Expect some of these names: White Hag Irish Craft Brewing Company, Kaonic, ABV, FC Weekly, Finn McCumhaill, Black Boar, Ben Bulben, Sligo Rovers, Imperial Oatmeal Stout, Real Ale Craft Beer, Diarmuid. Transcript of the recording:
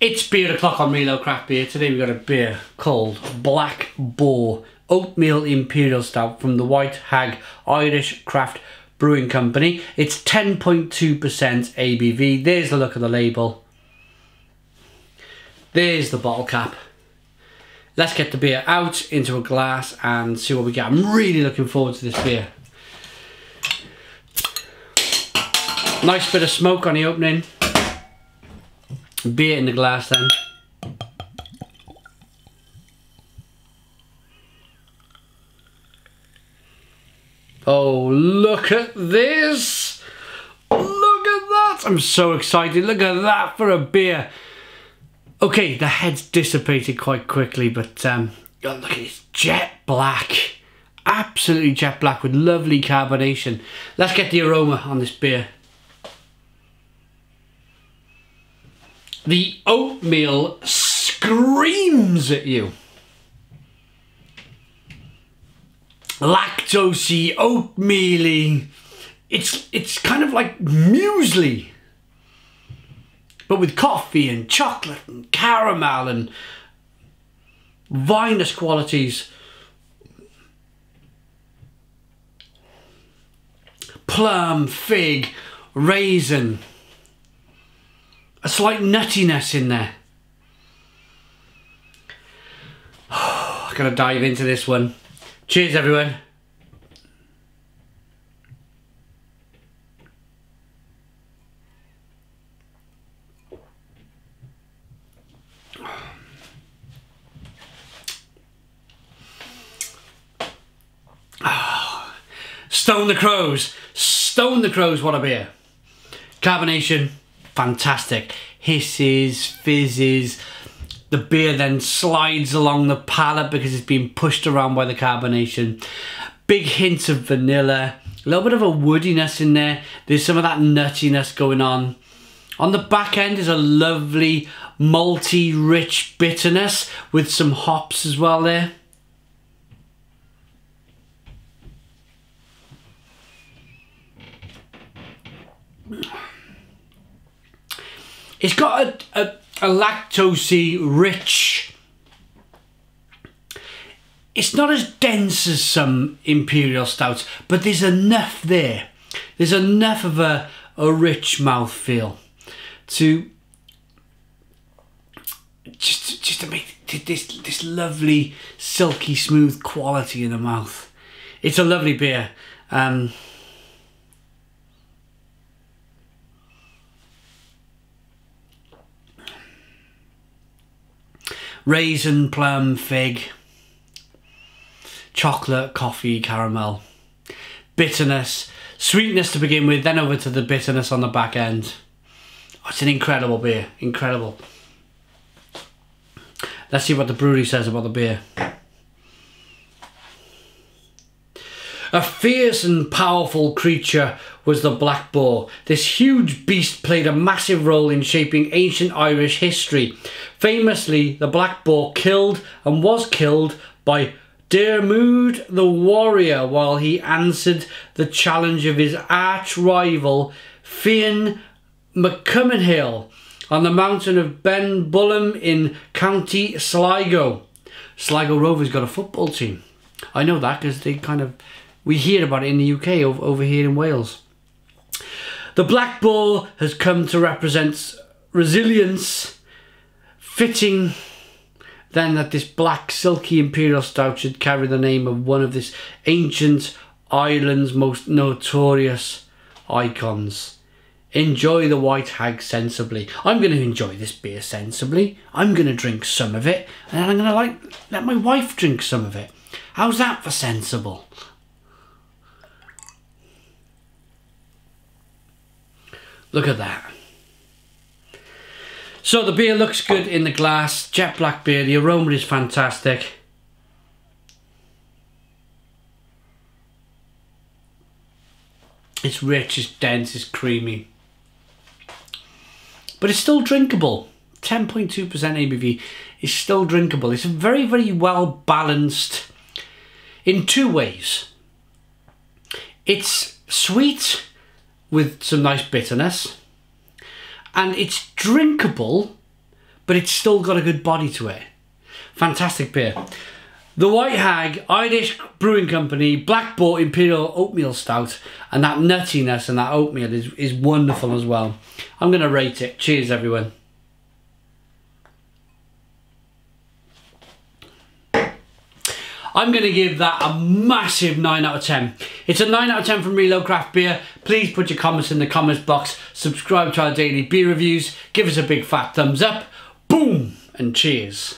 It's beer o'clock on Real Ale Craft Beer. Today we've got a beer called Black Boar Oatmeal Imperial Stout from the White Hag Irish Craft Brewing Company. It's 10.2% ABV. There's the look of the label. There's the bottle cap. Let's get the beer out into a glass and see what we get. I'm really looking forward to this beer. Nice bit of smoke on the opening. Beer in the glass then. Oh, look at this! Look at that! I'm so excited. Look at that for a beer. Okay, the head's dissipated quite quickly, but oh, look at this, jet black. Absolutely jet black with lovely carbonation. Let's get the aroma on this beer. The oatmeal screams at you. Lactosey, oatmeal-y. It's kind of like muesli, but with coffee and chocolate and caramel and vinous qualities. Plum, fig, raisin. A slight nuttiness in there. I'm gonna dive into this one. Cheers, everyone. Stone the Crows. Stone the Crows, what a beer. Carbonation. Fantastic. Hisses, fizzes. The beer then slides along the palate because it's been pushed around by the carbonation. Big hint of vanilla, a little bit of a woodiness in there. There's some of that nuttiness going on. On the back end is a lovely malty rich bitterness with some hops as well there. It's got a lactosey rich. It's not as dense as some imperial stouts, but there's enough there. There's enough of a rich mouthfeel to just to make this lovely silky smooth quality in the mouth. It's a lovely beer. Raisin, plum, fig, chocolate, coffee, caramel, bitterness, sweetness to begin with, then over to the bitterness on the back end. Oh, it's an incredible beer, incredible. Let's see what the brewery says about the beer. A fierce and powerful creature was the Black Boar. This huge beast played a massive role in shaping ancient Irish history. Famously, the Black Boar was killed by Diarmuid the warrior while he answered the challenge of his arch-rival Finn McCumhaill on the mountain of Ben Bulben in County Sligo. Sligo Rovers got a football team. I know that because they kind of... We hear about it in the UK, over here in Wales. The Black Boar has come to represent resilience. Fitting then that this black silky imperial stout should carry the name of one of this ancient Ireland's most notorious icons. Enjoy the White Hag sensibly. I'm going to enjoy this beer sensibly. I'm going to drink some of it and I'm going to let my wife drink some of it. How's that for sensible? Look at that. So the beer looks good in the glass. Jet black beer. The aroma is fantastic. It's rich, it's dense, it's creamy. But it's still drinkable. 10.2% ABV is still drinkable. It's very, very well balanced in two ways. It's sweet with some nice bitterness, and it's drinkable but it's still got a good body to it. Fantastic beer. The White Hag Irish Brewing Company Black Boar Imperial Oatmeal Stout, and that nuttiness and that oatmeal is wonderful as well. I'm going to rate it. Cheers, everyone. I'm going to give that a massive 9 out of 10. It's a 9 out of 10 from Real Ale Craft Beer. Please put your comments in the comments box. Subscribe to our daily beer reviews. Give us a big fat thumbs up. Boom! And cheers.